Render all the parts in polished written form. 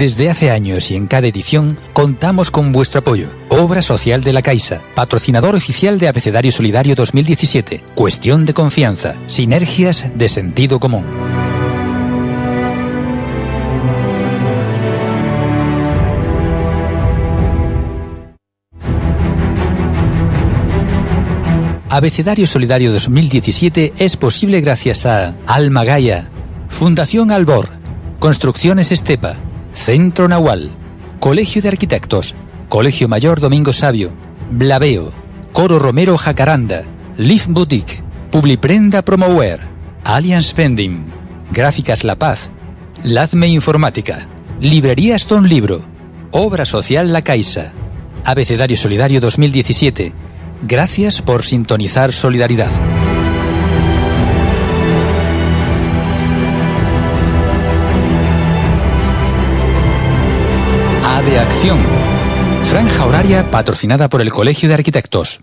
Desde hace años y en cada edición contamos con vuestro apoyo. Obra Social de la Caixa, patrocinador oficial de Abecedario Solidario 2017. Cuestión de confianza, sinergias de sentido común. Abecedario Solidario 2017 es posible gracias a Alma Gaia, Fundación Albor, Construcciones Estepa, Centro Nahual, Colegio de Arquitectos, Colegio Mayor Domingo Sabio, Blaveo, Coro Romero Jacaranda, Live Boutique, Publiprenda Promower, Allianz Spending, Gráficas La Paz, Lazme Informática, Librerías Don Libro, Obra Social La Caixa, Abecedario Solidario 2017. Gracias por sintonizar Solidaridad. A de Acción. Franja horaria patrocinada por el Colegio de Arquitectos.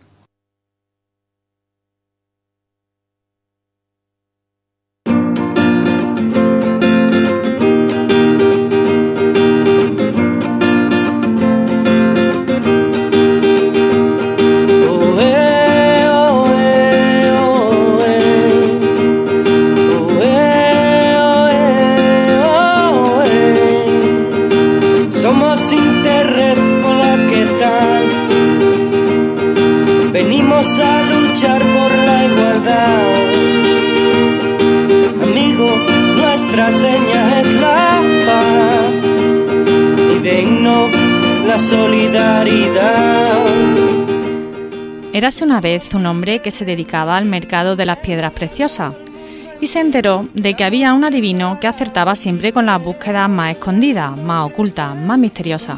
Érase una vez un hombre que se dedicaba al mercado de las piedras preciosas y se enteró de que había un adivino que acertaba siempre con las búsquedas más escondidas, más ocultas, más misteriosas,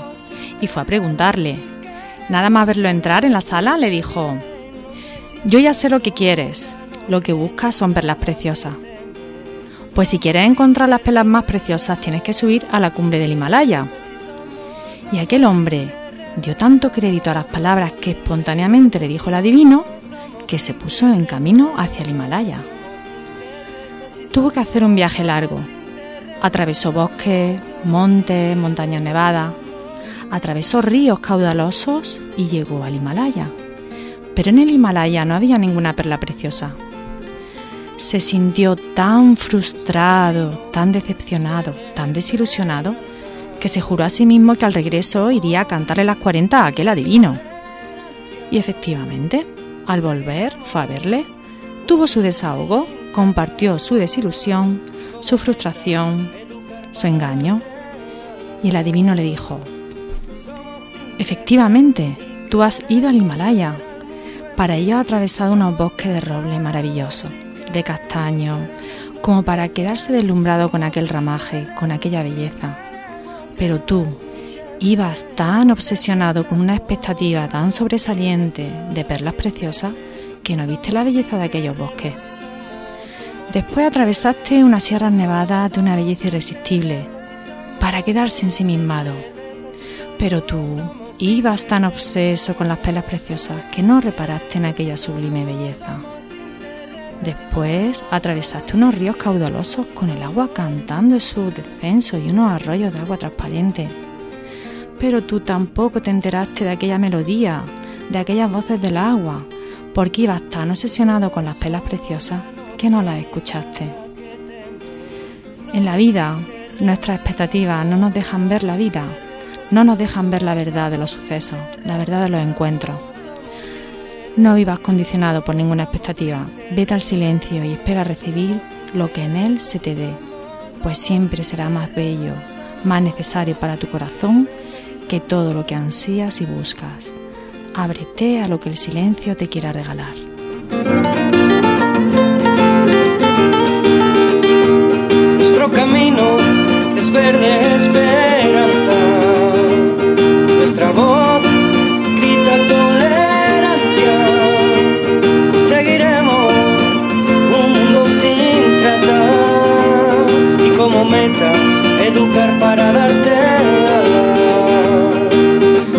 y fue a preguntarle. Nada más verlo entrar en la sala le dijo: «Yo ya sé lo que quieres, lo que buscas son perlas preciosas. Pues si quieres encontrar las perlas más preciosas tienes que subir a la cumbre del Himalaya». Y aquel hombre dio tanto crédito a las palabras que espontáneamente le dijo el adivino que se puso en camino hacia el Himalaya. Tuvo que hacer un viaje largo. Atravesó bosques, montes, montañas nevadas, atravesó ríos caudalosos y llegó al Himalaya. Pero en el Himalaya no había ninguna perla preciosa. Se sintió tan frustrado, tan decepcionado, tan desilusionado, que se juró a sí mismo que al regreso iría a cantarle las 40 a aquel adivino. Y efectivamente, al volver fue a verle, tuvo su desahogo, compartió su desilusión, su frustración, su engaño, y el adivino le dijo: «Efectivamente, tú has ido al Himalaya. Para ello has atravesado unos bosques de roble maravillosos, de castaño, como para quedarse deslumbrado con aquel ramaje, con aquella belleza. Pero tú ibas tan obsesionado con una expectativa tan sobresaliente de perlas preciosas que no viste la belleza de aquellos bosques. Después atravesaste unas sierras nevadas de una belleza irresistible para quedarse ensimismado. Pero tú ibas tan obseso con las perlas preciosas que no reparaste en aquella sublime belleza. Después atravesaste unos ríos caudalosos con el agua cantando en sus descensos y unos arroyos de agua transparente. Pero tú tampoco te enteraste de aquella melodía, de aquellas voces del agua, porque ibas tan obsesionado con las perlas preciosas que no las escuchaste». En la vida, nuestras expectativas no nos dejan ver la vida, no nos dejan ver la verdad de los sucesos, la verdad de los encuentros. No vivas condicionado por ninguna expectativa. Vete al silencio y espera recibir lo que en él se te dé, pues siempre será más bello, más necesario para tu corazón que todo lo que ansías y buscas. Ábrete a lo que el silencio te quiera regalar». Nuestro camino es verde esperanza, nuestra voz grita tolerancia. Meta, educar para darte alas.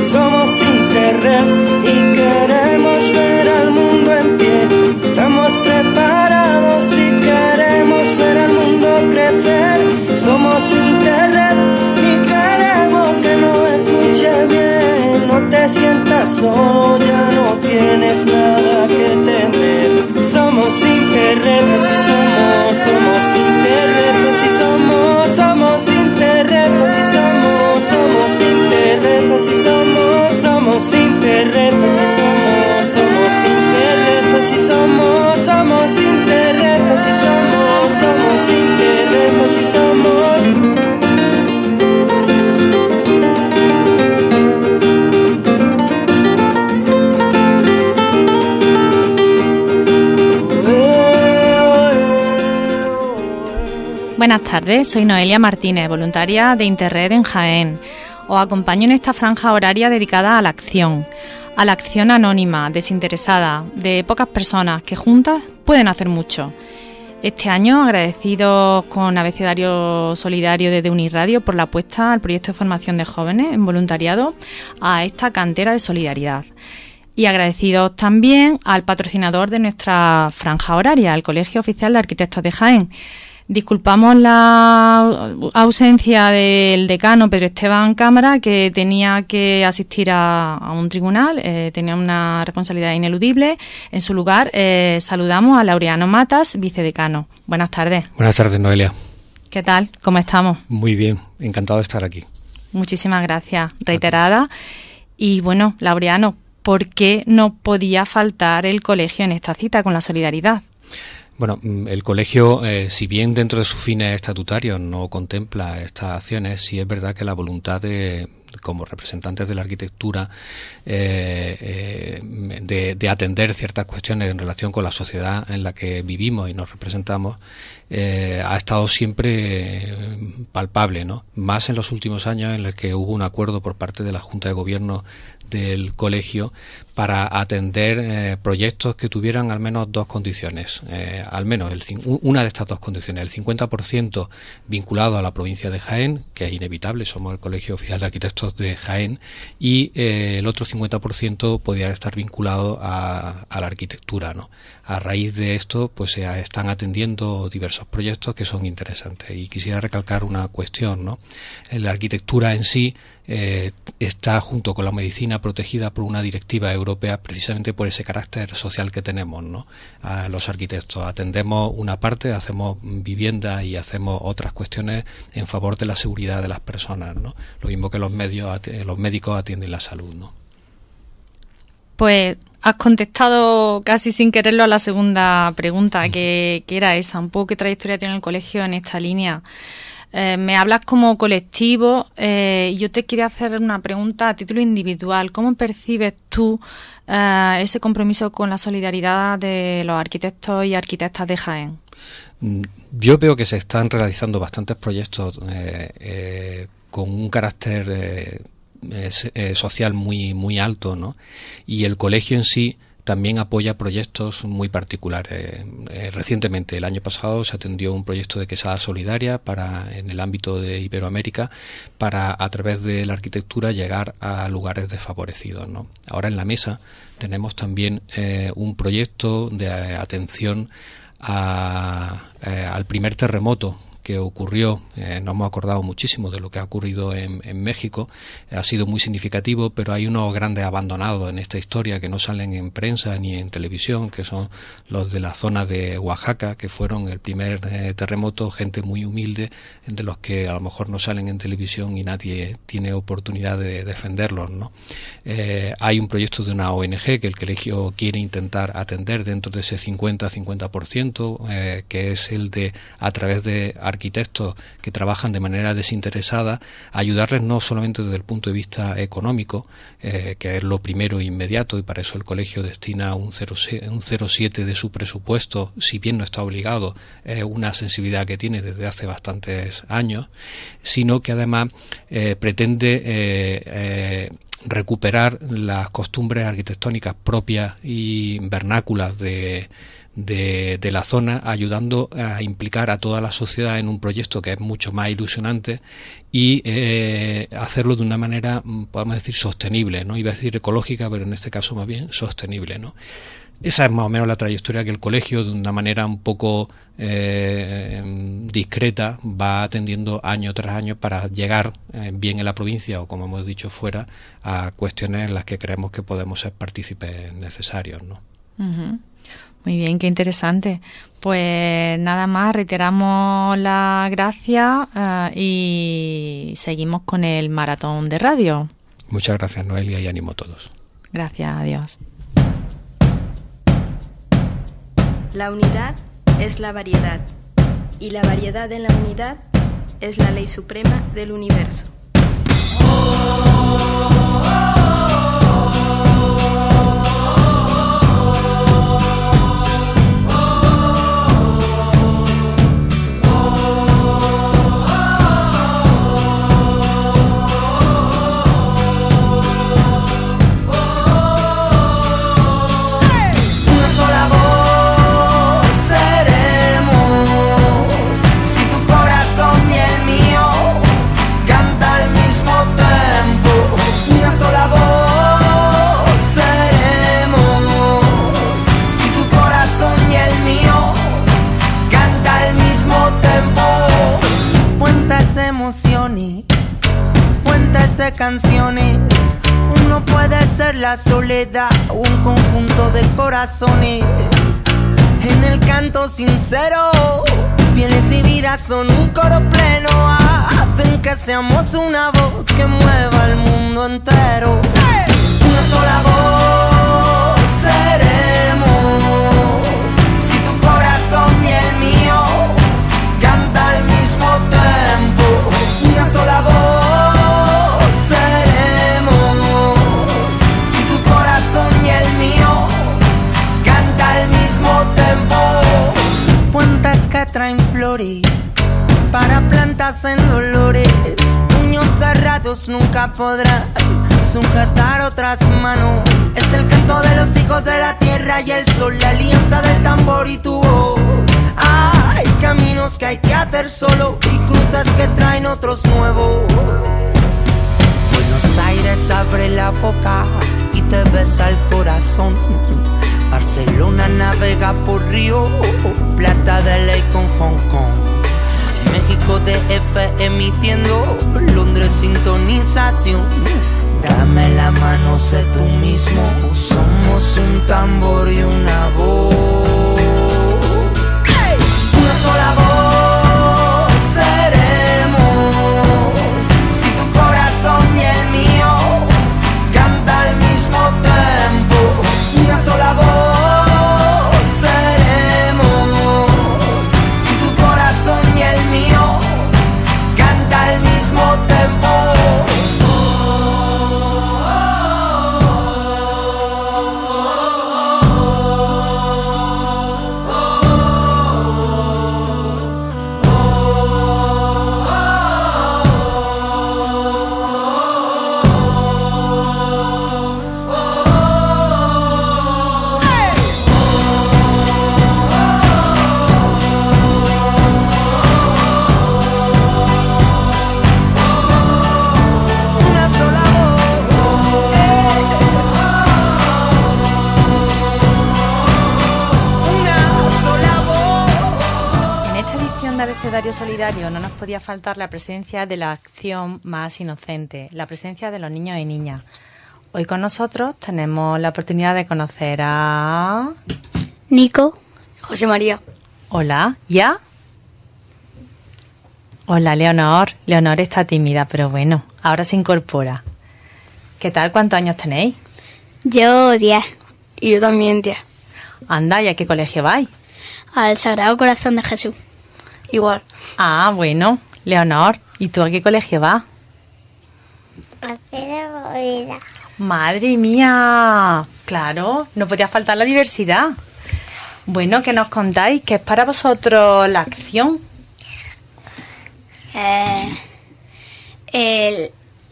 Somos Interred y queremos ver al mundo en Buenas tardes, soy Noelia Martínez, voluntaria de Interred en Jaén. Os acompaño en esta franja horaria dedicada a la acción anónima, desinteresada, de pocas personas que juntas pueden hacer mucho. Este año, agradecidos con Abecedario Solidario desde Unirradio por la apuesta al proyecto de formación de jóvenes en voluntariado a esta cantera de solidaridad. Y agradecidos también al patrocinador de nuestra franja horaria, el Colegio Oficial de Arquitectos de Jaén. Disculpamos la ausencia del decano Pedro Esteban Cámara, que tenía que asistir a un tribunal, tenía una responsabilidad ineludible. En su lugar, saludamos a Laureano Matas, vicedecano. Buenas tardes. Buenas tardes, Noelia. ¿Qué tal? ¿Cómo estamos? Muy bien, encantado de estar aquí. Muchísimas gracias, reiterada. Y bueno, Laureano, ¿por qué no podía faltar el colegio en esta cita con la solidaridad? Bueno, el colegio, si bien dentro de sus fines estatutarios no contempla estas acciones, sí es verdad que la voluntad de, como representantes de la arquitectura, de atender ciertas cuestiones en relación con la sociedad en la que vivimos y nos representamos, ha estado siempre palpable, ¿no? Más en los últimos años en los que hubo un acuerdo por parte de la Junta de Gobierno del colegio para atender proyectos que tuvieran al menos dos condiciones, al menos una de estas dos condiciones, el 50% vinculado a la provincia de Jaén, que es inevitable, somos el Colegio Oficial de Arquitectos de Jaén, y el otro 50% podría estar vinculado a la arquitectura, ¿no? A raíz de esto, pues se están atendiendo diversos proyectos que son interesantes, y quisiera recalcar una cuestión, ¿no? La arquitectura en sí está junto con la medicina protegida por una directiva europea precisamente por ese carácter social que tenemos, ¿no? A los arquitectos atendemos una parte, hacemos vivienda y hacemos otras cuestiones en favor de la seguridad de las personas, ¿no? Lo mismo que los médicos atienden la salud, ¿no? Pues has contestado casi sin quererlo a la segunda pregunta, que era esa, un poco qué trayectoria tiene el colegio en esta línea. Me hablas como colectivo, yo te quería hacer una pregunta a título individual. ¿Cómo percibes tú ese compromiso con la solidaridad de los arquitectos y arquitectas de Jaén? Yo veo que se están realizando bastantes proyectos con un carácter social muy alto, ¿no? Y el colegio en sí también apoya proyectos muy particulares. Recientemente, el año pasado, se atendió un proyecto de quesada solidaria en el ámbito de Iberoamérica para, a través de la arquitectura, llegar a lugares desfavorecidos, ¿no? Ahora en la mesa tenemos también un proyecto de atención al primer terremoto que ocurrió. Nos hemos acordado muchísimo de lo que ha ocurrido en México, ha sido muy significativo, pero hay unos grandes abandonados en esta historia que no salen en prensa ni en televisión, que son los de la zona de Oaxaca, que fueron el primer terremoto, gente muy humilde, de los que a lo mejor no salen en televisión y nadie tiene oportunidad de defenderlos, ¿no? Hay un proyecto de una ONG que el colegio quiere intentar atender dentro de ese 50%, que es el de, a través de arquitectos que trabajan de manera desinteresada, ayudarles no solamente desde el punto de vista económico, que es lo primero e inmediato, y para eso el colegio destina un 0,7 de su presupuesto, si bien no está obligado, una sensibilidad que tiene desde hace bastantes años, sino que además pretende recuperar las costumbres arquitectónicas propias y vernáculas de la zona, ayudando a implicar a toda la sociedad en un proyecto que es mucho más ilusionante y hacerlo de una manera, podemos decir, sostenible, ¿no? Iba a decir ecológica, pero en este caso más bien sostenible, ¿no? Esa es más o menos la trayectoria que el colegio, de una manera un poco discreta, va atendiendo año tras año para llegar bien en la provincia o, como hemos dicho, fuera, a cuestiones en las que creemos que podemos ser partícipes necesarios, ¿no? Uh-huh. Muy bien, qué interesante. Pues nada más, reiteramos la gracia y seguimos con el maratón de radio. Muchas gracias, Noelia, y ánimo a todos. Gracias, adiós. La unidad es la variedad, y la variedad en la unidad es la ley suprema del universo. canciones. Uno puede ser la soledad o un conjunto de corazones. En el canto sincero, pieles y vidas son un coro pleno. Hacen que seamos una voz que mueva el mundo entero. Una sola voz seremos. Si tu corazón y el mío canta al mismo tiempo, una sola voz seremos. Si tu corazón y el mío canta al mismo tiempo. Puentes que traen flores para plantas en dolores. Puños cerrados nunca podrán sujetar otras manos. Es el canto de los hijos de la tierra y el sol, la alianza del tambor y tu voz. Hay caminos que hay que hacer solo y cruces que traen otros nuevos. Buenos Aires abre la boca y te besa el corazón. Barcelona navega por Río Plata de Ley con Hong Kong. México DF emitiendo, Londres sintonización. Dame la mano, sé tú mismo. Somos un tambor y una voz. ¡Hey! Una sola voz seremos. Si tu corazón y el mío canta al mismo tiempo, una sola voz. Abecedario Solidario, no nos podía faltar la presencia de la acción más inocente, la presencia de los niños y niñas. Hoy con nosotros tenemos la oportunidad de conocer a... Nico. José María. Hola. ¿Ya? Hola, Leonor. Leonor está tímida, pero bueno, ahora se incorpora. ¿Qué tal? ¿Cuántos años tenéis? Yo 10. Y yo también 10. Anda, ¿y a qué colegio vais? Al Sagrado Corazón de Jesús. Igual. Ah, bueno. Leonor, ¿y tú a qué colegio vas? Al Pedro Boveda. ¡Madre mía! Claro, no podía faltar la diversidad. Bueno, ¿qué nos contáis? ¿Qué es para vosotros la acción?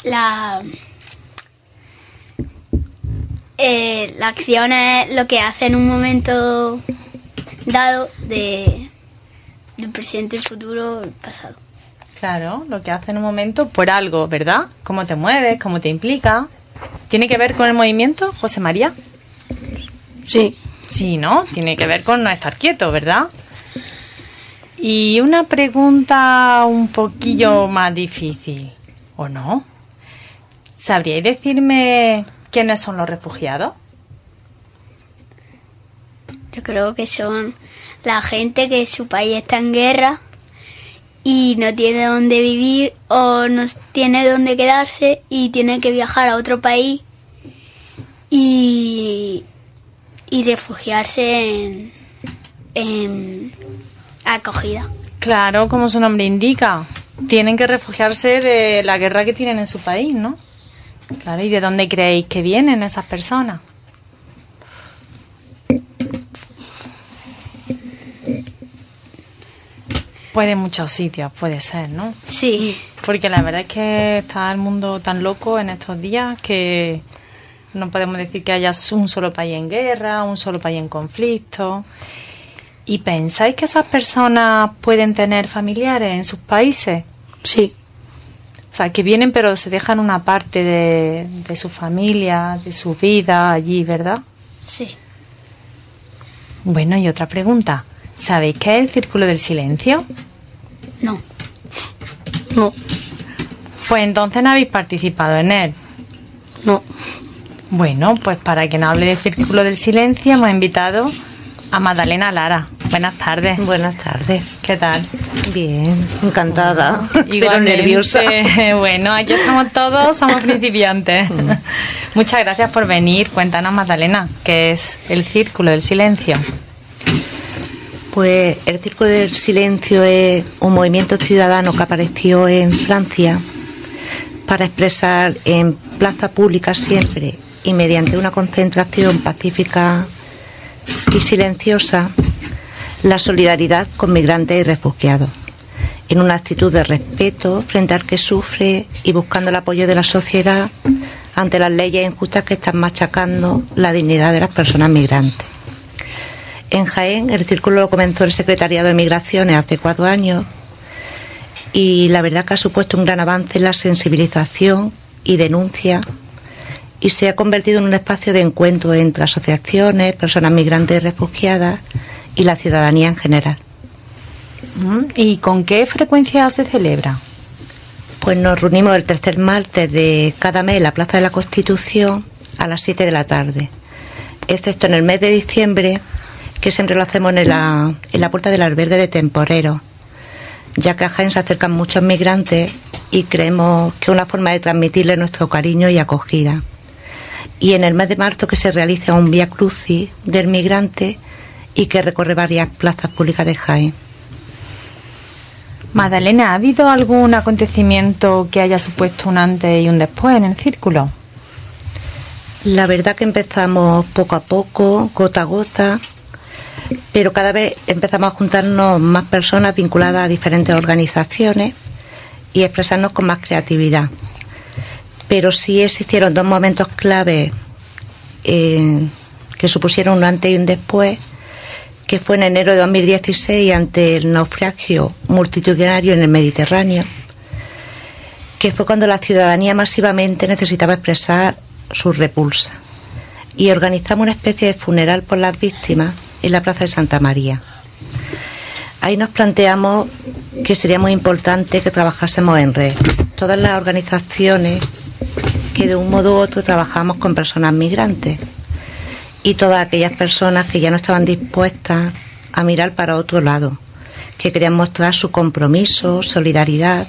La acción es lo que hace en un momento dado de... del presente, el futuro, el pasado. Claro, lo que hace en un momento por algo, ¿verdad? Cómo te mueves, cómo te implica. ¿Tiene que ver con el movimiento, José María? Sí. Sí, ¿no? Tiene que ver con no estar quieto, ¿verdad? Y una pregunta un poquillo más difícil, ¿o no? ¿Sabríais decirme quiénes son los refugiados? Yo creo que son... la gente que su país está en guerra y no tiene dónde vivir o no tiene dónde quedarse y tiene que viajar a otro país y refugiarse en acogida. Claro, como su nombre indica, tienen que refugiarse de la guerra que tienen en su país, ¿no? Claro, ¿y de dónde creéis que vienen esas personas? Puede muchos sitios, puede ser, ¿no? Sí. Porque la verdad es que está el mundo tan loco en estos días que no podemos decir que haya un solo país en guerra, un solo país en conflicto. ¿Y pensáis que esas personas pueden tener familiares en sus países? Sí. O sea, que vienen pero se dejan una parte de su familia, de su vida allí, ¿verdad? Sí. Bueno, y otra pregunta. ¿Sabéis qué es el Círculo del Silencio? No. No. Pues entonces no habéis participado en él. No. Bueno, pues para quien hable de Círculo del Silencio hemos invitado a Magdalena Lara. Buenas tardes. Buenas tardes. ¿Qué tal? Bien, encantada, pero nerviosa. Bueno, aquí estamos todos, somos principiantes. Muchas gracias por venir. Cuéntanos, Magdalena, ¿qué es el Círculo del Silencio? Pues el Círculo del Silencio es un movimiento ciudadano que apareció en Francia para expresar en plaza pública siempre y mediante una concentración pacífica y silenciosa la solidaridad con migrantes y refugiados, en una actitud de respeto frente al que sufre y buscando el apoyo de la sociedad ante las leyes injustas que están machacando la dignidad de las personas migrantes. En Jaén el círculo lo comenzó el Secretariado de Migraciones hace 4 años... y la verdad que ha supuesto un gran avance en la sensibilización y denuncia, y se ha convertido en un espacio de encuentro entre asociaciones, personas migrantes y refugiadas y la ciudadanía en general. ¿Y con qué frecuencia se celebra? Pues nos reunimos el tercer martes de cada mes en la Plaza de la Constitución a las 7 de la tarde... excepto en el mes de diciembre, que siempre lo hacemos en la puerta del albergue de temporeros, ya que a Jaén se acercan muchos migrantes y creemos que es una forma de transmitirle nuestro cariño y acogida. Y en el mes de marzo que se realiza un vía crucis del migrante y que recorre varias plazas públicas de Jaén. Magdalena, ¿ha habido algún acontecimiento que haya supuesto un antes y un después en el círculo? La verdad que empezamos poco a poco, gota a gota, pero cada vez empezamos a juntarnos más personas vinculadas a diferentes organizaciones y expresarnos con más creatividad. Pero sí existieron 2 momentos clave que supusieron un antes y un después, que fue en enero de 2016 ante el naufragio multitudinario en el Mediterráneo, que fue cuando la ciudadanía masivamente necesitaba expresar su repulsa, y organizamos una especie de funeral por las víctimas en la Plaza de Santa María. Ahí nos planteamos que sería muy importante que trabajásemos en red, todas las organizaciones que de un modo u otro trabajamos con personas migrantes y todas aquellas personas que ya no estaban dispuestas a mirar para otro lado, que querían mostrar su compromiso, solidaridad,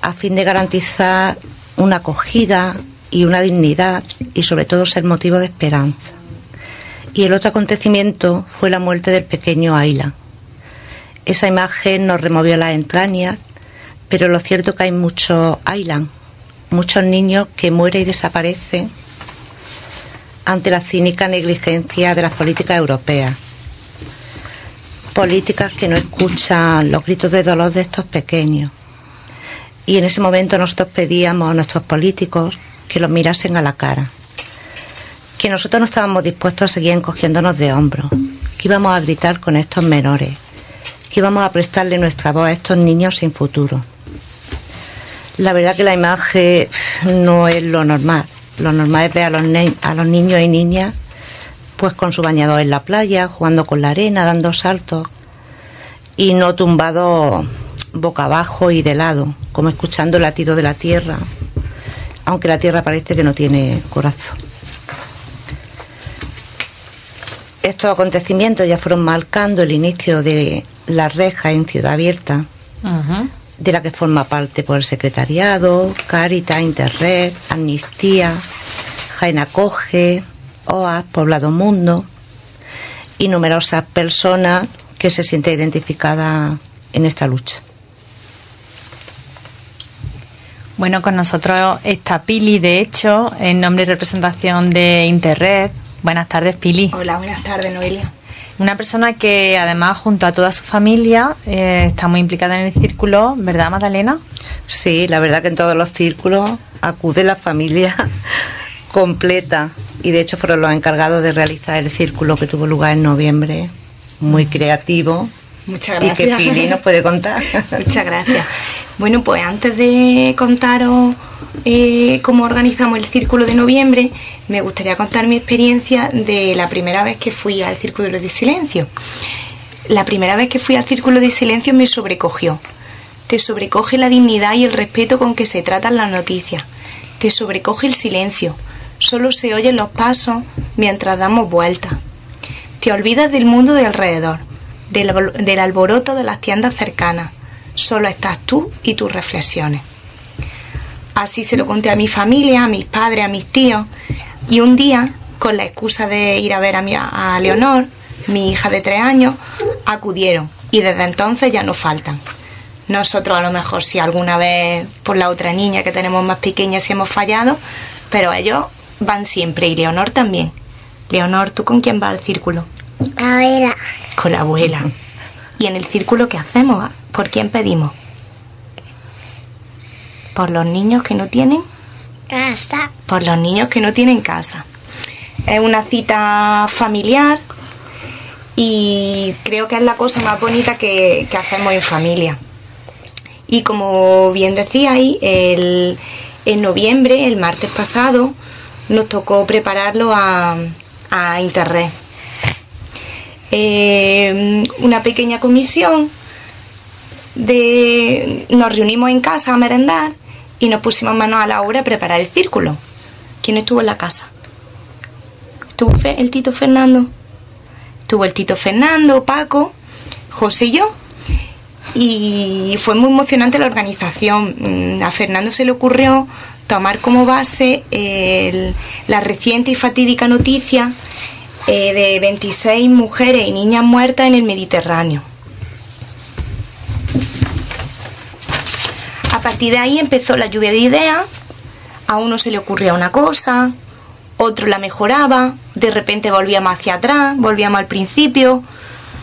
a fin de garantizar una acogida y una dignidad y sobre todo ser motivo de esperanza. Y el otro acontecimiento fue la muerte del pequeño Ayla. Esa imagen nos removió las entrañas, pero lo cierto es que hay muchos Ayla, muchos niños que mueren y desaparecen ante la cínica negligencia de las políticas europeas. Políticas que no escuchan los gritos de dolor de estos pequeños. Y en ese momento nosotros pedíamos a nuestros políticos que los mirasen a la cara, que nosotros no estábamos dispuestos a seguir encogiéndonos de hombros, que íbamos a gritar con estos menores, que íbamos a prestarle nuestra voz a estos niños sin futuro. La verdad que la imagen no es lo normal. Lo normal es ver a los niños y niñas pues con su bañador en la playa, jugando con la arena, dando saltos, y no tumbados boca abajo y de lado, como escuchando el latido de la tierra, aunque la tierra parece que no tiene corazón. Estos acontecimientos ya fueron marcando el inicio de la reja en Ciudad Abierta, de la que forma parte por el Secretariado, Cáritas, Interred, Amnistía, Jaén Acoge, OAS, Poblado Mundo y numerosas personas que se sienten identificadas en esta lucha. Bueno, con nosotros está Pili, de hecho, en nombre y representación de Interred. Buenas tardes, Pili. Hola, buenas tardes, Noelia. Una persona que además junto a toda su familia está muy implicada en el círculo, ¿verdad, Magdalena? Sí, la verdad que en todos los círculos acude la familia completa, y de hecho fueron los encargados de realizar el círculo que tuvo lugar en noviembre, muy creativo. Muchas gracias. Y que Pili nos puede contar. Muchas gracias. Bueno, pues antes de contaros cómo organizamos el círculo de noviembre, me gustaría contar mi experiencia de la primera vez que fui al Círculo de Silencio. La primera vez que fui al Círculo de Silencio me sobrecogió. Te sobrecoge la dignidad y el respeto con que se tratan las noticias. Te sobrecoge el silencio. Solo se oyen los pasos mientras damos vueltas. Te olvidas del mundo de alrededor, del alboroto de las tiendas cercanas. Solo estás tú y tus reflexiones. Así se lo conté a mi familia, a mis padres, a mis tíos. Y un día, con la excusa de ir a ver a Leonor, mi hija de 3 años, acudieron. Y desde entonces ya no faltan. Nosotros a lo mejor si alguna vez, por la otra niña que tenemos más pequeña, si hemos fallado, pero ellos van siempre. Y Leonor también. Leonor, ¿tú con quién vas al círculo? La abuela. Con la abuela. ¿Y en el círculo qué hacemos? ¿Por quién pedimos? Por los niños que no tienen casa. Por los niños que no tienen casa. Es una cita familiar y creo que es la cosa más bonita que hacemos en familia. Y como bien decíais, en noviembre, el martes pasado, nos tocó prepararlo a Interred. Una pequeña comisión nos reunimos en casa a merendar y nos pusimos manos a la obra a preparar el círculo. ¿Quién estuvo en la casa? ¿Estuvo el Tito Fernando? Estuvo el Tito Fernando, Paco, José y yo. Y fue muy emocionante la organización. A Fernando se le ocurrió tomar como base la reciente y fatídica noticia de 26 mujeres y niñas muertas en el Mediterráneo. A partir de ahí empezó la lluvia de ideas. A uno se le ocurría una cosa, otro la mejoraba, de repente volvíamos hacia atrás, volvíamos al principio,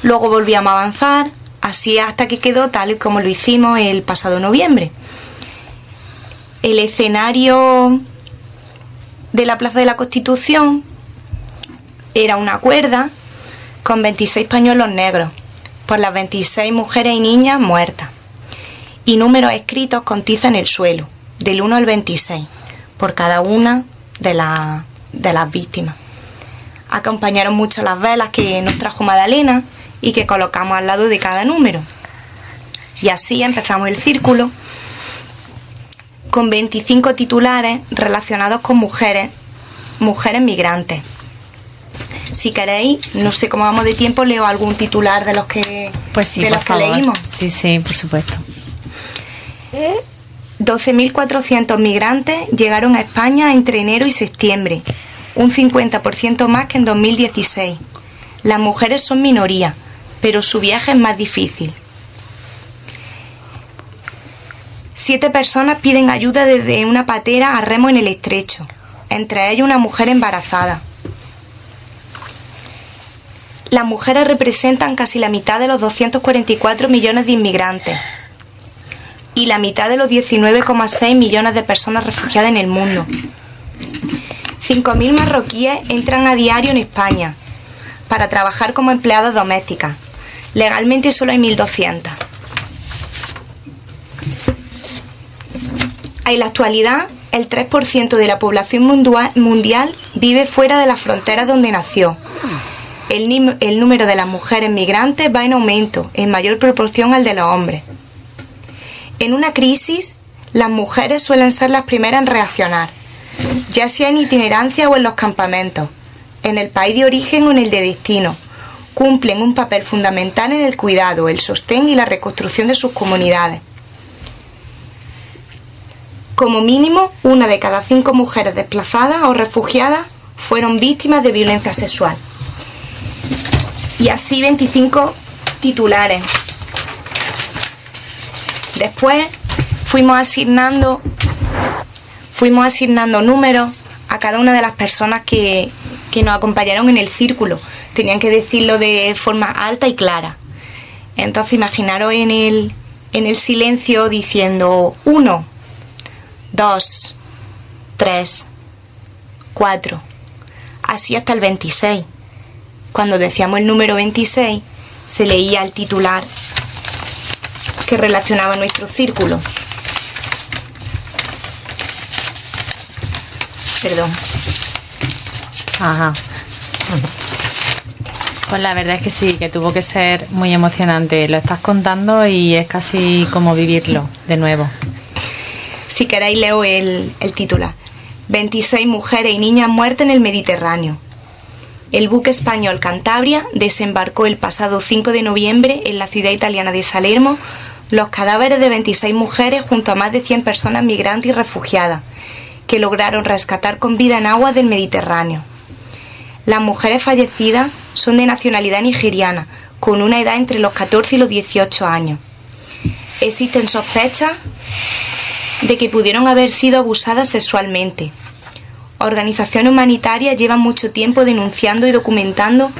luego volvíamos a avanzar, así hasta que quedó tal y como lo hicimos el pasado noviembre. El escenario de la Plaza de la Constitución era una cuerda con 26 pañuelos negros por las 26 mujeres y niñas muertas. Y números escritos con tiza en el suelo, del 1 al 26, por cada una de las víctimas. Acompañaron mucho las velas que nos trajo Magdalena y que colocamos al lado de cada número. Y así empezamos el círculo con 25 titulares relacionados con mujeres migrantes. Si queréis, no sé cómo vamos de tiempo, leo algún titular de los que, pues sí, de los que leímos. Sí, sí, por supuesto. 12.400 migrantes llegaron a España entre enero y septiembre, un 50% más que en 2016. Las mujeres son minoría, pero su viaje es más difícil. 7 personas piden ayuda desde una patera a remo en el estrecho, entre ellas una mujer embarazada. Las mujeres representan casi la mitad de los 244 millones de inmigrantes y la mitad de los 19,6 millones de personas refugiadas en el mundo. 5.000 marroquíes entran a diario en España para trabajar como empleadas domésticas. Legalmente solo hay 1.200. En la actualidad, el 3% de la población mundial vive fuera de las fronteras donde nació. El número de las mujeres migrantes va en aumento, en mayor proporción al de los hombres. En una crisis, las mujeres suelen ser las primeras en reaccionar, ya sea en itinerancia o en los campamentos, en el país de origen o en el de destino. Cumplen un papel fundamental en el cuidado, el sostén y la reconstrucción de sus comunidades. Como mínimo, 1 de cada 5 mujeres desplazadas o refugiadas fueron víctimas de violencia sexual. Y así 25 titulares. Después fuimos asignando números a cada una de las personas que nos acompañaron en el círculo. Tenían que decirlo de forma alta y clara. Entonces imaginaros en el silencio diciendo 1, 2, 3, 4, así hasta el 26. Cuando decíamos el número 26, se leía el titular que relacionaba nuestro círculo. Perdón. Ajá. Pues la verdad es que sí, que tuvo que ser muy emocionante. Lo estás contando y es casi como vivirlo de nuevo. Si queréis leo el título. 26 mujeres y niñas muertas en el Mediterráneo. El buque español Cantabria desembarcó el pasado 5 de noviembre en la ciudad italiana de Salerno los cadáveres de 26 mujeres junto a más de 100 personas migrantes y refugiadas que lograron rescatar con vida en aguas del Mediterráneo. Las mujeres fallecidas son de nacionalidad nigeriana, con una edad entre los 14 y los 18 años. Existen sospechas de que pudieron haber sido abusadas sexualmente. Organizaciones humanitarias llevan mucho tiempo denunciando y documentando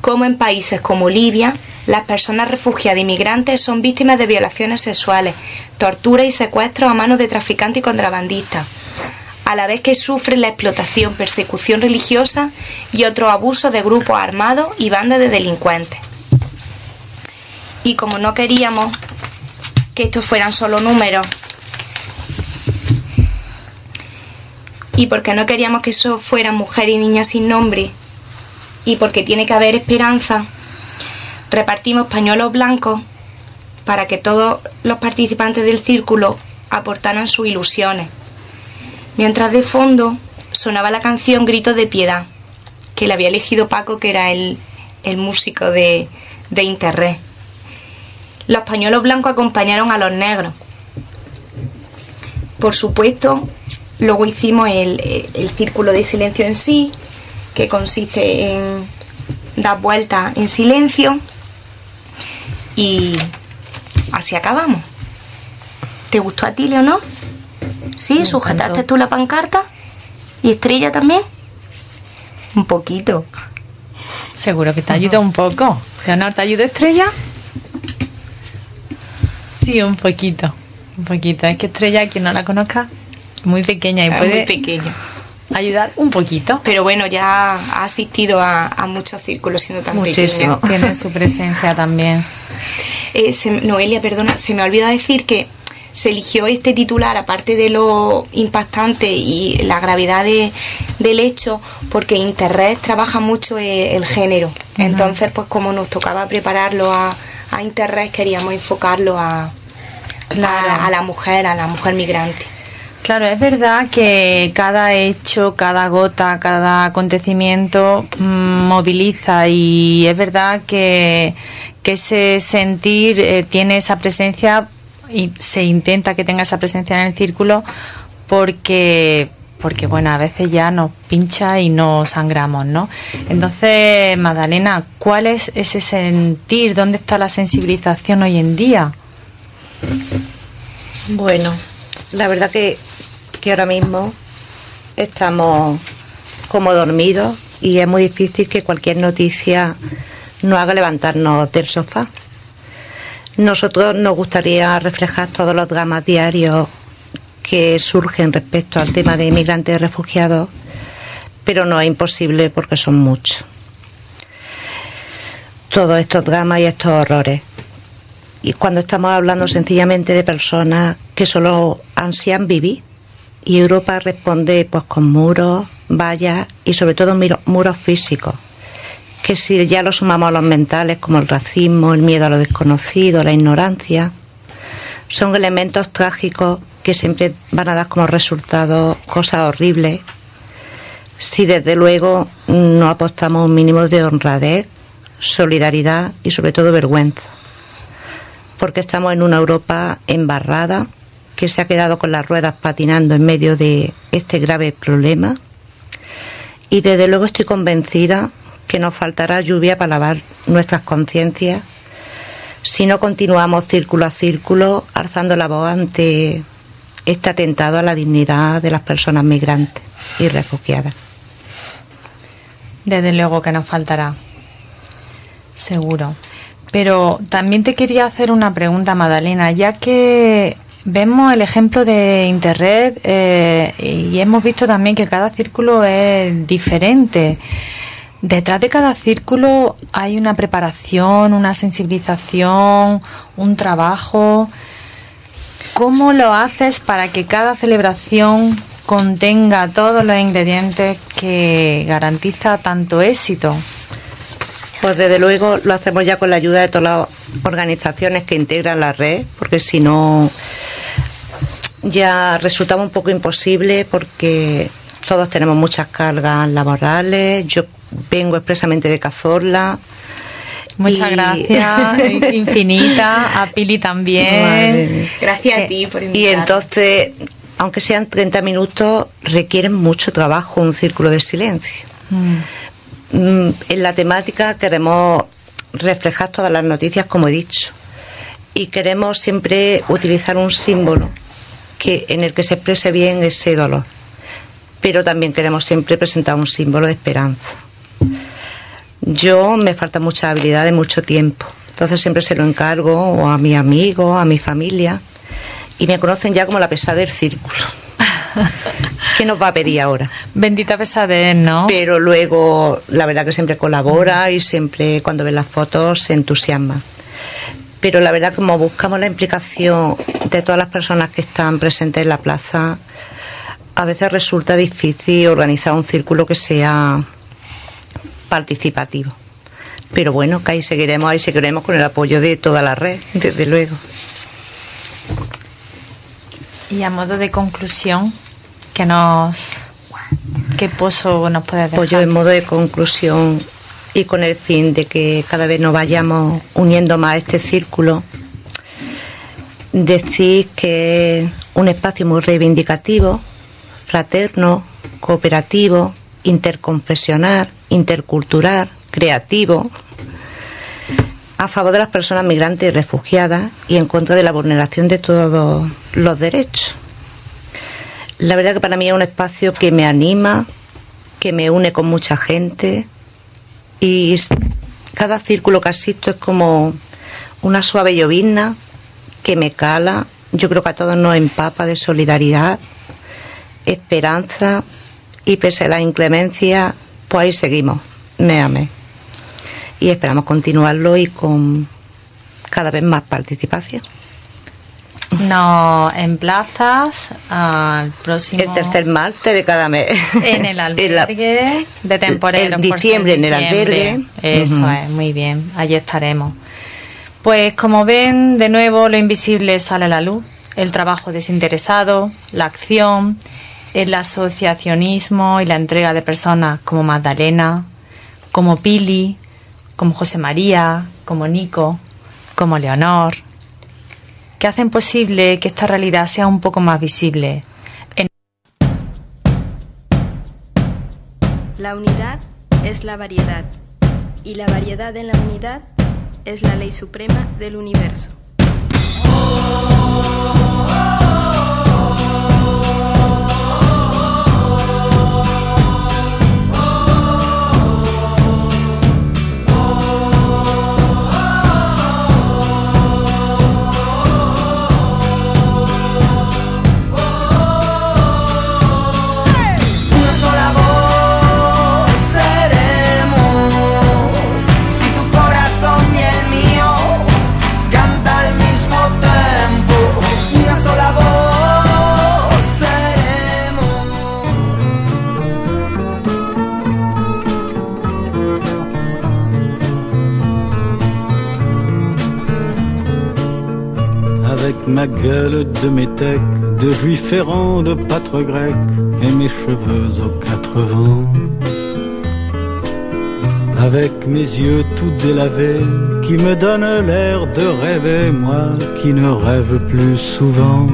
cómo en países como Libia las personas refugiadas y migrantes son víctimas de violaciones sexuales, torturas y secuestros a manos de traficantes y contrabandistas, a la vez que sufren la explotación, persecución religiosa y otros abusos de grupos armados y bandas de delincuentes. Y como no queríamos que estos fueran solo números, y porque no queríamos que eso fueran mujeres y niñas sin nombre, y porque tiene que haber esperanza, repartimos pañuelos blancos para que todos los participantes del círculo aportaran sus ilusiones, mientras de fondo sonaba la canción Gritos de Piedad, que la había elegido Paco, que era el músico de Interred. Los pañuelos blancos acompañaron a los negros. Por supuesto, luego hicimos el círculo de silencio en sí, que consiste en dar vueltas en silencio, y así acabamos. ¿Te gustó a ti, Leonor? Sí, sujetaste tú la pancarta. ¿Y Estrella también? Un poquito. Seguro que te ayuda un poco. Leonor, ¿te ayuda Estrella? Sí, un poquito. Un poquito. Es que Estrella, quien no la conozca, muy pequeña y puede muy pequeña ayudar un poquito. Pero bueno, ya ha asistido a muchos círculos siendo tan pequeña. Tiene su presencia también. Noelia, perdona, se me ha olvidado decir que se eligió este titular, aparte de lo impactante y la gravedad del hecho, porque Interred trabaja mucho el género. Entonces, pues como nos tocaba prepararlo a Interred, queríamos enfocarlo a la mujer migrante. Claro, es verdad que cada hecho, cada gota, cada acontecimiento moviliza, y es verdad que ese sentir tiene esa presencia, y se intenta que tenga esa presencia en el círculo, porque bueno, a veces ya nos pincha y nos sangramos, ¿no? Entonces, Magdalena, ¿cuál es ese sentir? ¿Dónde está la sensibilización hoy en día? Bueno, la verdad que ahora mismo estamos como dormidos, y es muy difícil que cualquier noticia nos haga levantarnos del sofá. Nosotros nos gustaría reflejar todos los dramas diarios que surgen respecto al tema de inmigrantes y refugiados, pero no es imposible porque son muchos. Todos estos dramas y estos horrores. Y cuando estamos hablando sencillamente de personas que solo ansían vivir, y Europa responde pues con muros, vallas y sobre todo muros físicos, que si ya lo sumamos a los mentales, como el racismo, el miedo a lo desconocido, la ignorancia, son elementos trágicos que siempre van a dar como resultado cosas horribles, si desde luego no apostamos un mínimo de honradez, solidaridad y sobre todo vergüenza, porque estamos en una Europa embarrada, que se ha quedado con las ruedas patinando en medio de este grave problema, y desde luego estoy convencida que nos faltará lluvia para lavar nuestras conciencias si no continuamos círculo a círculo alzando la voz ante este atentado a la dignidad de las personas migrantes y refugiadas. Desde luego que nos faltará, seguro. Pero también te quería hacer una pregunta, Magdalena, ya que vemos el ejemplo de Interred y hemos visto también que cada círculo es diferente. Detrás de cada círculo hay una preparación, una sensibilización, un trabajo. ¿Cómo lo haces para que cada celebración contenga todos los ingredientes que garantiza tanto éxito? Pues desde luego lo hacemos ya con la ayuda de todas las organizaciones que integran la red, porque si no ya resultaba un poco imposible, porque todos tenemos muchas cargas laborales. Yo vengo expresamente de Cazorla. Muchas gracias, infinita, a Pili también. Gracias a ti por invitarme. Y entonces, aunque sean 30 minutos, requieren mucho trabajo un círculo de silencio. En la temática queremos reflejar todas las noticias, como he dicho, y queremos siempre utilizar un símbolo que en el que se exprese bien ese dolor, pero también queremos siempre presentar un símbolo de esperanza. Yo me falta mucha habilidad de mucho tiempo, entonces siempre se lo encargo o a mi amigo, a mi familia, y me conocen ya como la pesada del círculo. ¿Qué nos va a pedir ahora? Bendita pesadez, ¿no? Pero luego, la verdad que siempre colabora y siempre cuando ven las fotos se entusiasma. Pero la verdad, como buscamos la implicación de todas las personas que están presentes en la plaza, a veces resulta difícil organizar un círculo que sea participativo. Pero bueno, que ahí seguiremos con el apoyo de toda la red, desde luego. Y a modo de conclusión, ¿qué pozo nos puede dejar? Pues yo, en modo de conclusión, y con el fin de que cada vez nos vayamos uniendo más a este círculo, decir que es un espacio muy reivindicativo, fraterno, cooperativo, interconfesional, intercultural, creativo, a favor de las personas migrantes y refugiadas y en contra de la vulneración de todos los derechos. La verdad que para mí es un espacio que me anima, que me une con mucha gente, y cada círculo que asisto es como una suave llovizna que me cala. Yo creo que a todos nos empapa de solidaridad, esperanza, y pese a la inclemencia, pues ahí seguimos, me amé. Y esperamos continuarlo y con cada vez más participación. Nos emplazas al próximo... El tercer martes de cada mes. En el albergue de temporeros. En diciembre, en el albergue. Eso es, muy bien, allí estaremos. Pues como ven, de nuevo lo invisible sale a la luz. El trabajo desinteresado, la acción, el asociacionismo y la entrega de personas como Magdalena, como Pili, como José María, como Nico, como Leonor, que hacen posible que esta realidad sea un poco más visible. La unidad es la variedad, y la variedad en la unidad es la ley suprema del universo. Ma gueule de métèque, de juif errant, de pâtre grec, et mes cheveux aux quatre vents. Avec mes yeux tout délavés, qui me donnent l'air de rêver, moi qui ne rêve plus souvent.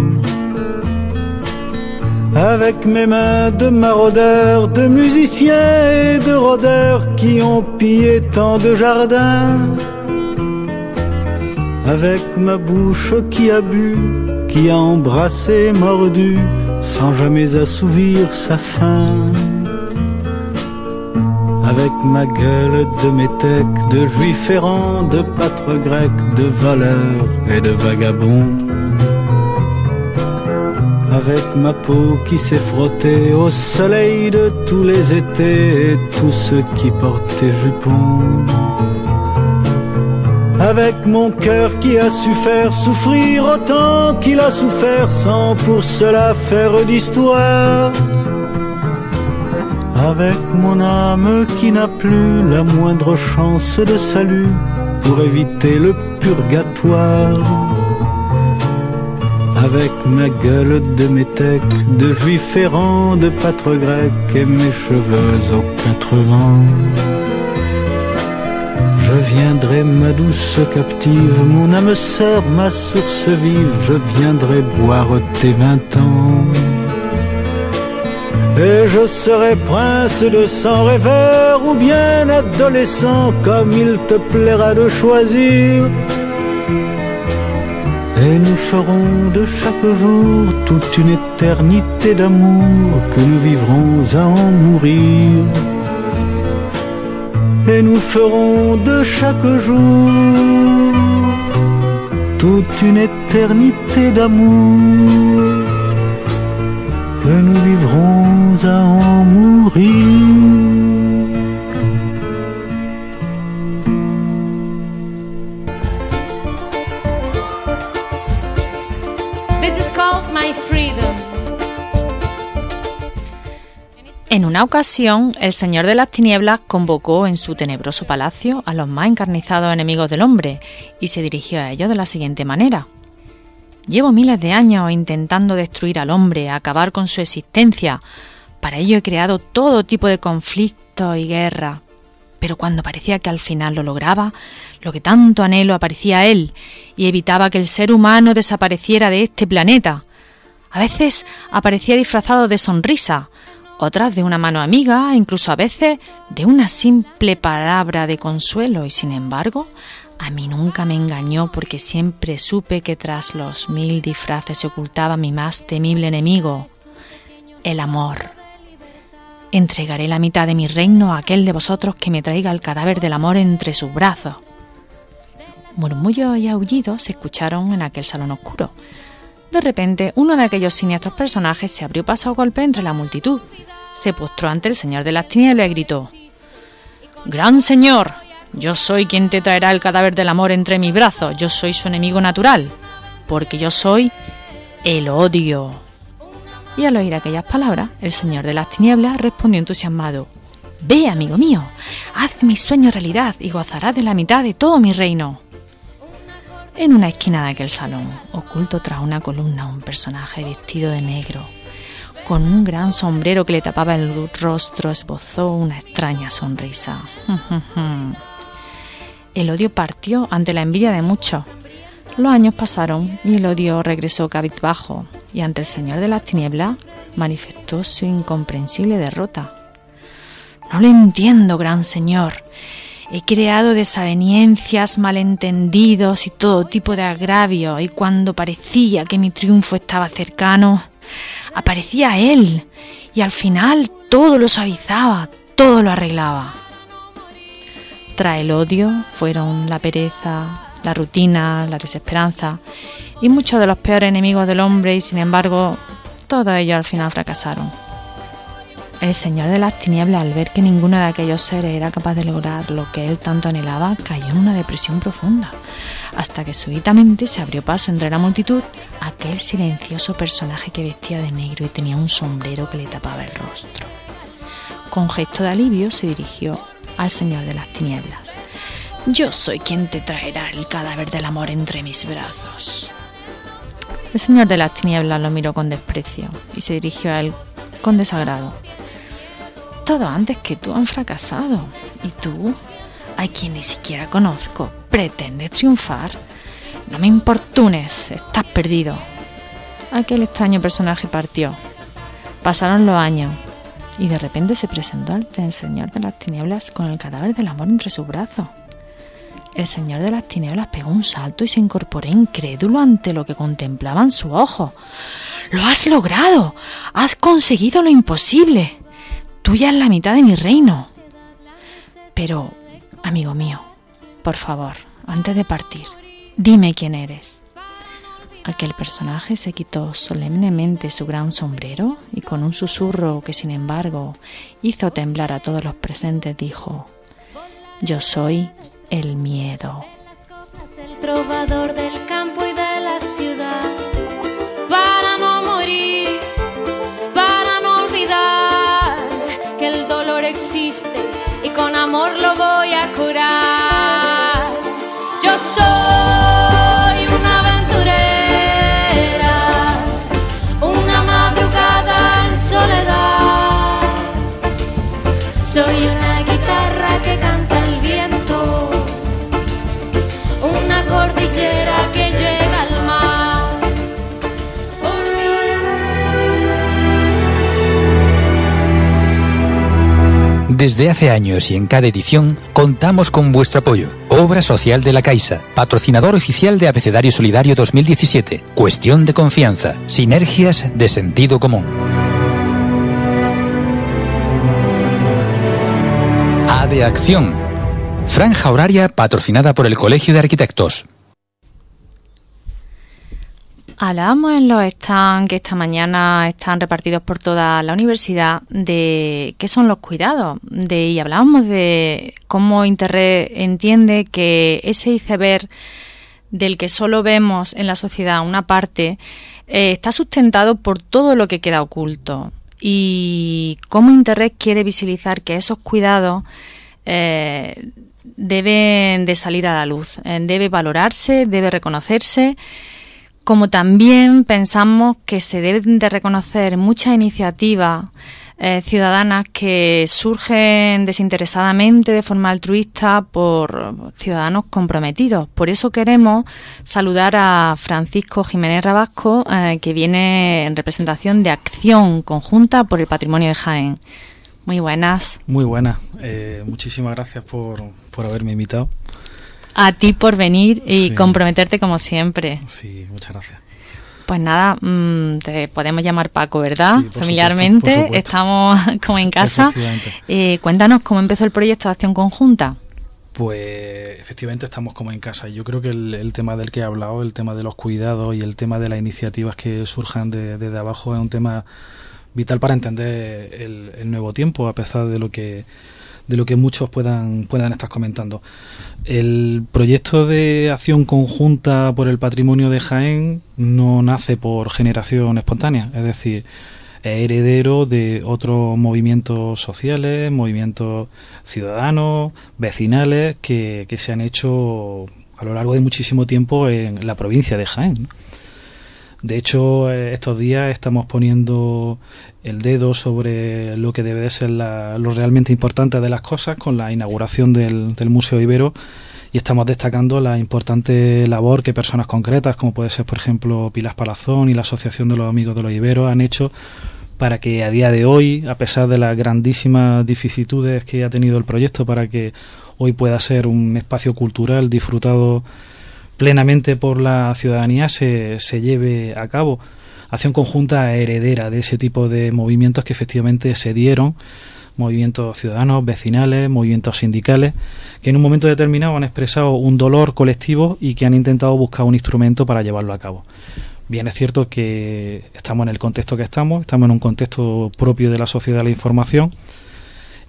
Avec mes mains de maraudeurs, de musiciens et de rôdeurs, qui ont pillé tant de jardins. Avec ma bouche qui a bu, qui a embrassé, mordu, sans jamais assouvir sa faim. Avec ma gueule de métèque, de juif errant, de pâtre grec, de voleur et de vagabond. Avec ma peau qui s'est frottée au soleil de tous les étés et tous ceux qui portaient jupons. Avec mon cœur qui a su faire souffrir autant qu'il a souffert sans pour cela faire d'histoire. Avec mon âme qui n'a plus la moindre chance de salut pour éviter le purgatoire. Avec ma gueule de métèque, de juif errant, de pâtre grec et mes cheveux aux quatre vents. Je viendrai ma douce captive, mon âme sœur, ma source vive, je viendrai boire tes 20 ans. Et je serai prince de sang rêveur ou bien adolescent, comme il te plaira de choisir. Et nous ferons de chaque jour toute une éternité d'amour que nous vivrons à en mourir. Et nous ferons de chaque jour toute une éternité d'amour que nous vivrons à en mourir. This is called my freedom. En una ocasión, el Señor de las Tinieblas convocó en su tenebroso palacio a los más encarnizados enemigos del hombre y se dirigió a ellos de la siguiente manera. Llevo miles de años intentando destruir al hombre, acabar con su existencia. Para ello he creado todo tipo de conflictos y guerras. Pero cuando parecía que al final lo lograba, lo que tanto anhelo aparecía él y evitaba que el ser humano desapareciera de este planeta. A veces aparecía disfrazado de sonrisa, otras de una mano amiga, incluso a veces de una simple palabra de consuelo y sin embargo, a mí nunca me engañó porque siempre supe que tras los 1000 disfraces se ocultaba mi más temible enemigo, el amor. Entregaré la mitad de mi reino a aquel de vosotros que me traiga el cadáver del amor entre sus brazos. Murmullos y aullidos se escucharon en aquel salón oscuro. De repente, uno de aquellos siniestros personajes se abrió paso a golpe entre la multitud. Se postró ante el Señor de las Tinieblas y gritó: «¡Gran Señor! Yo soy quien te traerá el cadáver del amor entre mis brazos. Yo soy su enemigo natural, porque yo soy el odio». Y al oír aquellas palabras, el Señor de las Tinieblas respondió entusiasmado: «Ve, amigo mío, haz mi sueño realidad y gozarás de la mitad de todo mi reino». En una esquina de aquel salón, oculto tras una columna, un personaje vestido de negro, con un gran sombrero que le tapaba el rostro, esbozó una extraña sonrisa. El odio partió ante la envidia de muchos. Los años pasaron y el odio regresó cabizbajo y ante el Señor de las Tinieblas manifestó su incomprensible derrota. «No lo entiendo, gran Señor. He creado desavenencias, malentendidos y todo tipo de agravios, y cuando parecía que mi triunfo estaba cercano, aparecía él, y al final todo lo suavizaba, todo lo arreglaba». Tras el odio fueron la pereza, la rutina, la desesperanza y muchos de los peores enemigos del hombre, y sin embargo, todos ellos al final fracasaron. El Señor de las Tinieblas, al ver que ninguno de aquellos seres era capaz de lograr lo que él tanto anhelaba, cayó en una depresión profunda, hasta que súbitamente se abrió paso entre la multitud aquel silencioso personaje que vestía de negro y tenía un sombrero que le tapaba el rostro. Con gesto de alivio se dirigió al Señor de las Tinieblas. «Yo soy quien te traerá el cadáver del amor entre mis brazos». El Señor de las Tinieblas lo miró con desprecio y se dirigió a él con desagrado. Todo antes que tú han fracasado y tú, a quien ni siquiera conozco, pretendes triunfar. No me importunes, estás perdido. Aquel extraño personaje partió. Pasaron los años y de repente se presentó ante el Señor de las Tinieblas con el cadáver del amor entre sus brazos. El Señor de las Tinieblas pegó un salto y se incorporó incrédulo ante lo que contemplaban sus ojos. «¡Lo has logrado! ¡Has conseguido lo imposible! Tuya es la mitad de mi reino». «Pero, amigo mío, por favor, antes de partir, dime quién eres». Aquel personaje se quitó solemnemente su gran sombrero y con un susurro que, sin embargo, hizo temblar a todos los presentes, dijo: «Yo soy el miedo». «El trovador del campo y de la ciudad, para no morir, para no olvidar». existe y con amor lo voy a curar. Yo soy una aventurera, una madrugada en soledad. Soy una guitarra que canta el viento, una cordillera que llega al mar. Desde hace años y en cada edición contamos con vuestro apoyo. Obra Social de la Caixa, patrocinador oficial de Abecedario Solidario 2017. Cuestión de confianza, sinergias de sentido común. A de acción, franja horaria patrocinada por el Colegio de Arquitectos. Hablábamos en los stands que esta mañana están repartidos por toda la universidad de qué son los cuidados. Y hablábamos de cómo Interred entiende que ese iceberg del que solo vemos en la sociedad una parte está sustentado por todo lo que queda oculto. Y cómo Interred quiere visibilizar que esos cuidados deben de salir a la luz, debe valorarse, debe reconocerse. Como también pensamos que se deben de reconocer muchas iniciativas ciudadanas que surgen desinteresadamente de forma altruista por ciudadanos comprometidos. Por eso queremos saludar a Francisco Jiménez Rabasco, que viene en representación de Acción Conjunta por el Patrimonio de Jaén. Muy buenas. Muy buenas. Muchísimas gracias por haberme invitado. A ti por venir y sí, comprometerte como siempre. Sí, muchas gracias. Pues nada, te podemos llamar Paco, ¿verdad? Sí, familiarmente, supuesto, estamos como en casa. Cuéntanos cómo empezó el proyecto de Acción Conjunta. Pues efectivamente estamos como en casa. Yo creo que el tema del que he hablado, el tema de los cuidados y el tema de las iniciativas que surjan desde abajo es un tema vital para entender el nuevo tiempo, a pesar de lo que muchos puedan estar comentando. El proyecto de Acción Conjunta por el Patrimonio de Jaén no nace por generación espontánea, es decir, es heredero de otros movimientos sociales, movimientos ciudadanos, vecinales, que se han hecho a lo largo de muchísimo tiempo en la provincia de Jaén, ¿no? De hecho, estos días estamos poniendo el dedo sobre lo que debe de ser lo realmente importante de las cosas con la inauguración del Museo Ibero, y estamos destacando la importante labor que personas concretas, como puede ser, por ejemplo, Pilar Palazón y la Asociación de los Amigos de los Iberos, han hecho para que a día de hoy, a pesar de las grandísimas vicisitudes que ha tenido el proyecto, para que hoy pueda ser un espacio cultural disfrutado plenamente por la ciudadanía, se lleve a cabo. Acción Conjunta heredera de ese tipo de movimientos que efectivamente se dieron, movimientos ciudadanos, vecinales, movimientos sindicales, que en un momento determinado han expresado un dolor colectivo y que han intentado buscar un instrumento para llevarlo a cabo. Bien, es cierto que estamos en el contexto que estamos en un contexto propio de la sociedad de la información,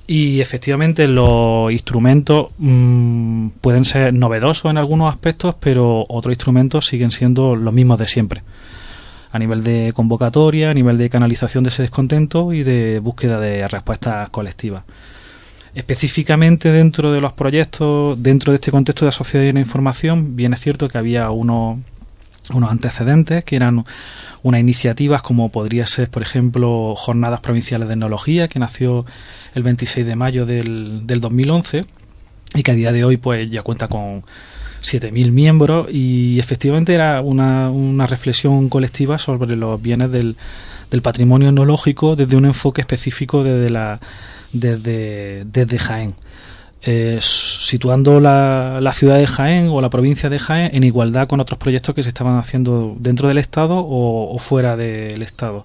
y efectivamente los instrumentos pueden ser novedosos en algunos aspectos, pero otros instrumentos siguen siendo los mismos de siempre. A nivel de convocatoria, a nivel de canalización de ese descontento y de búsqueda de respuestas colectivas. Específicamente dentro de los proyectos, dentro de este contexto de la sociedad de la información, bien es cierto que había unos antecedentes que eran unas iniciativas como podría ser, por ejemplo, Jornadas Provinciales de Etnología, que nació el 26 de mayo del 2011 y que a día de hoy pues ya cuenta con 7.000 miembros, y efectivamente era una reflexión colectiva sobre los bienes del patrimonio etnológico desde un enfoque específico desde Jaén. Situando la ciudad de Jaén o la provincia de Jaén en igualdad con otros proyectos que se estaban haciendo dentro del Estado o fuera del Estado.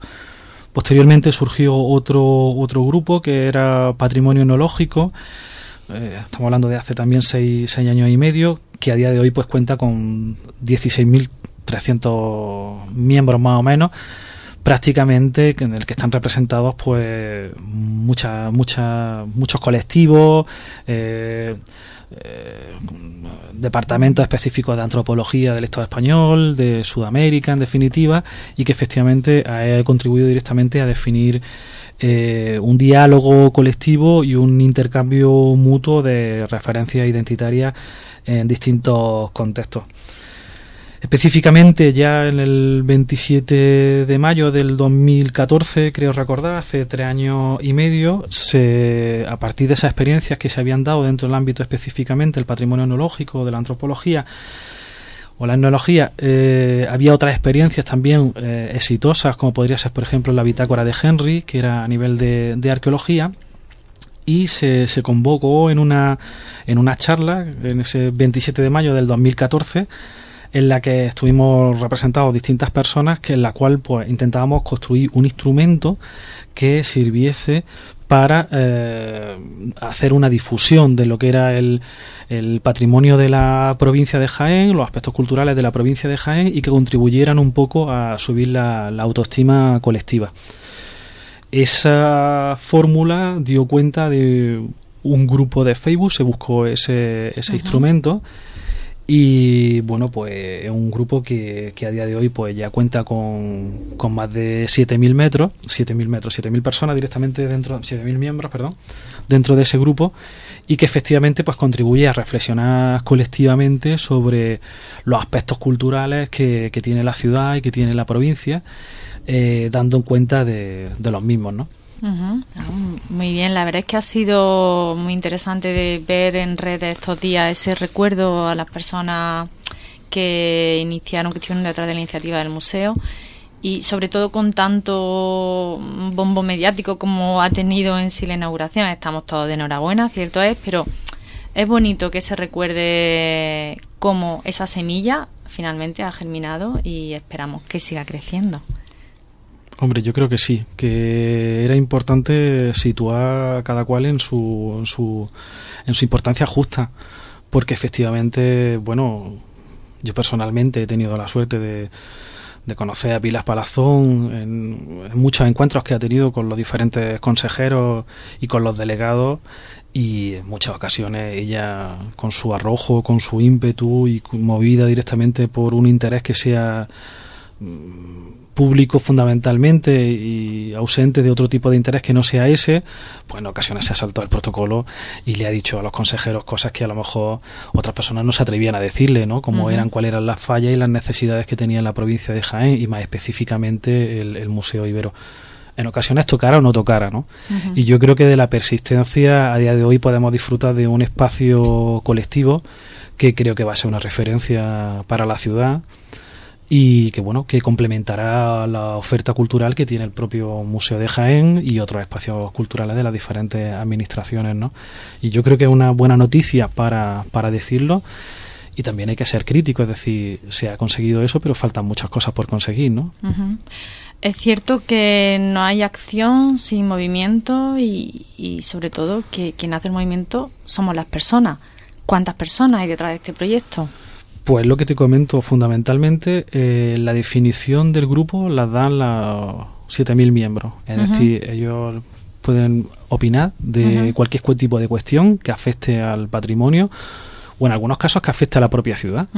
Posteriormente surgió otro grupo que era Patrimonio Etnológico, estamos hablando de hace también 6 años y medio, que a día de hoy pues cuenta con 16.300 miembros más o menos, prácticamente en el que están representados pues muchos colectivos, departamentos específicos de antropología del Estado español, de Sudamérica en definitiva, y que efectivamente ha contribuido directamente a definir un diálogo colectivo y un intercambio mutuo de referencias identitarias en distintos contextos. Específicamente, ya en el 27 de mayo del 2014, creo recordar, hace 3 años y medio, a partir de esas experiencias que se habían dado dentro del ámbito específicamente del patrimonio etnológico, de la antropología o la etnología, había otras experiencias también exitosas, como podría ser, por ejemplo, la bitácora de Henry, que era a nivel de arqueología. Y se convocó en una charla en ese 27 de mayo del 2014, en la que estuvimos representados distintas personas, que en la cual pues intentábamos construir un instrumento que sirviese para hacer una difusión de lo que era el patrimonio de la provincia de Jaén, los aspectos culturales de la provincia de Jaén, y que contribuyeran un poco a subir la autoestima colectiva. Esa fórmula dio cuenta de un grupo de Facebook, se buscó ese instrumento. Y bueno, pues es un grupo que a día de hoy pues ya cuenta con más de 7.000 personas directamente dentro, 7.000 miembros, perdón, dentro de ese grupo, y que efectivamente pues contribuye a reflexionar colectivamente sobre los aspectos culturales que tiene la ciudad y que tiene la provincia, dando en cuenta de los mismos, ¿no? Muy bien, la verdad es que ha sido muy interesante de ver en redes estos días ese recuerdo a las personas que estuvieron detrás de la iniciativa del museo, y sobre todo con tanto bombo mediático como ha tenido en sí la inauguración. Estamos todos de enhorabuena, cierto es, pero es bonito que se recuerde cómo esa semilla finalmente ha germinado y esperamos que siga creciendo. Hombre, yo creo que sí, que era importante situar a cada cual en su importancia justa, porque efectivamente, bueno, yo personalmente he tenido la suerte de conocer a Pilar Palazón en muchos encuentros que ha tenido con los diferentes consejeros y con los delegados, y en muchas ocasiones ella, con su arrojo, con su ímpetu y movida directamente por un interés que sea público fundamentalmente y ausente de otro tipo de interés que no sea ese, pues en ocasiones se ha saltado el protocolo y le ha dicho a los consejeros cosas que a lo mejor otras personas no se atrevían a decirle, ¿no? Como eran, cuáles eran las fallas y las necesidades que tenía la provincia de Jaén y más específicamente el Museo Ibero. En ocasiones tocara o no tocara, ¿no? Y yo creo que de la persistencia a día de hoy podemos disfrutar de un espacio colectivo que creo que va a ser una referencia para la ciudad, y que bueno, que complementará la oferta cultural que tiene el propio Museo de Jaén y otros espacios culturales de las diferentes administraciones, ¿no? Y yo creo que es una buena noticia para decirlo, y también hay que ser crítico, es decir, se ha conseguido eso, pero faltan muchas cosas por conseguir, ¿no? Es cierto que no hay acción sin movimiento, y sobre todo que quien hace el movimiento somos las personas. ¿Cuántas personas hay detrás de este proyecto? Pues lo que te comento, fundamentalmente la definición del grupo la dan los 7.000 miembros. Es decir, ellos pueden opinar de cualquier tipo de cuestión que afecte al patrimonio, o en algunos casos que afecte a la propia ciudad.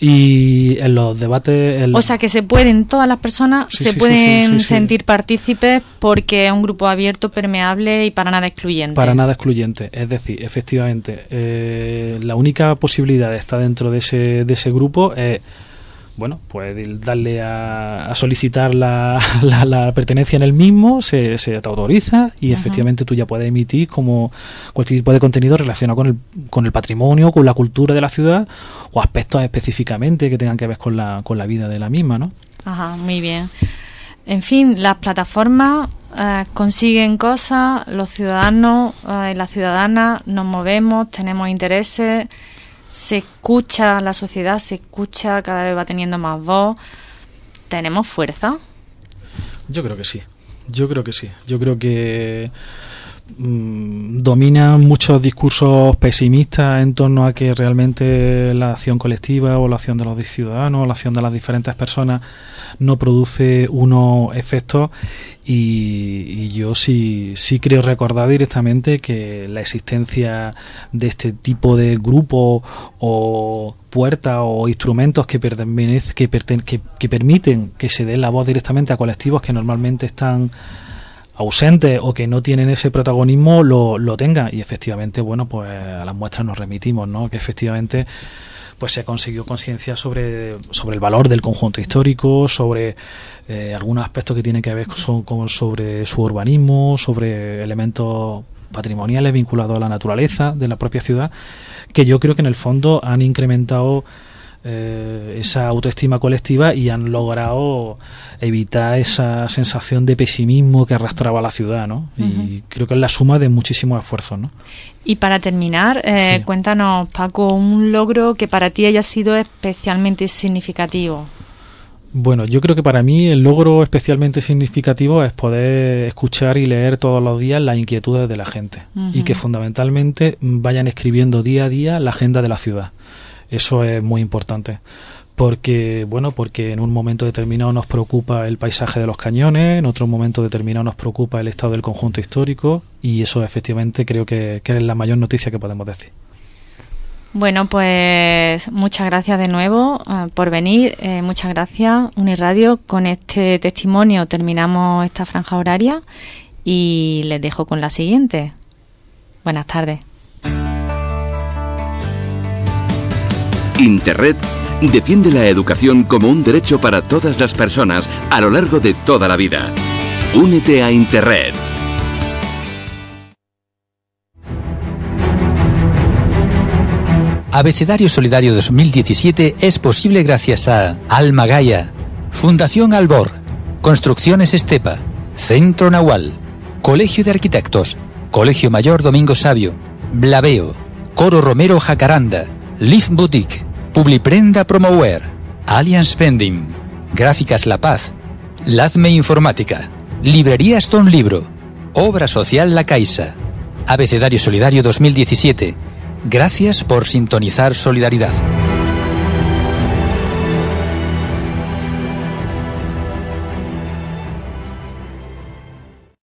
Y en los debates... O sea, que se pueden, todas las personas sentir partícipes, porque es un grupo abierto, permeable y para nada excluyente. Para nada excluyente. Es decir, efectivamente, la única posibilidad de estar dentro de ese grupo es, bueno, pues darle a solicitar la pertenencia en el mismo, se te autoriza y efectivamente tú ya puedes emitir como cualquier tipo de contenido relacionado con el patrimonio, con la cultura de la ciudad o aspectos específicamente que tengan que ver con la vida de la misma, ¿no? Ajá, muy bien. En fin, las plataformas consiguen cosas, los ciudadanos y las ciudadanas nos movemos, tenemos intereses. Se escucha la sociedad, se escucha, cada vez va teniendo más voz. ¿Tenemos fuerza? Yo creo que sí, yo creo que sí. Yo creo que dominan muchos discursos pesimistas en torno a que realmente la acción colectiva o la acción de los ciudadanos o la acción de las diferentes personas no produce unos efectos, y yo sí creo recordar directamente que la existencia de este tipo de grupos o puertas o instrumentos que permiten que se dé la voz directamente a colectivos que normalmente están ausentes o que no tienen ese protagonismo lo tengan. Y efectivamente, bueno, pues a las muestras nos remitimos, ¿no? Que efectivamente pues se ha conseguido conciencia sobre el valor del conjunto histórico, sobre algunos aspectos que tienen que ver sobre su urbanismo, sobre elementos patrimoniales vinculados a la naturaleza de la propia ciudad, que yo creo que en el fondo han incrementado esa autoestima colectiva y han logrado evitar esa sensación de pesimismo que arrastraba la ciudad, ¿no? Uh-huh. Y creo que es la suma de muchísimos esfuerzos, ¿no? Y para terminar, sí, cuéntanos, Paco, un logro que para ti haya sido especialmente significativo. Bueno, yo creo que para mí el logro especialmente significativo es poder escuchar y leer todos los días las inquietudes de la gente, uh-huh, y que fundamentalmente vayan escribiendo día a día la agenda de la ciudad. Eso es muy importante porque, bueno, porque en un momento determinado nos preocupa el paisaje de los cañones, en otro momento determinado nos preocupa el estado del conjunto histórico, y eso efectivamente creo que es la mayor noticia que podemos decir. Bueno, pues muchas gracias de nuevo por venir, muchas gracias Unirradio. Con este testimonio terminamos esta franja horaria y les dejo con la siguiente. Buenas tardes. Interred defiende la educación como un derecho para todas las personas a lo largo de toda la vida. Únete a Interred. Abecedario Solidario 2017 es posible gracias a Alma Gaia, Fundación Albor, Construcciones Estepa, Centro Nahual, Colegio de Arquitectos, Colegio Mayor Domingo Sabio, Blaveo, Coro Romero Jacaranda, Live Boutique, Publiprenda Promower, Allianz Spending, Gráficas La Paz, Lazme Informática, Librerías Don Libro, Obra Social La Caixa. Abecedario Solidario 2017. Gracias por sintonizar Solidaridad.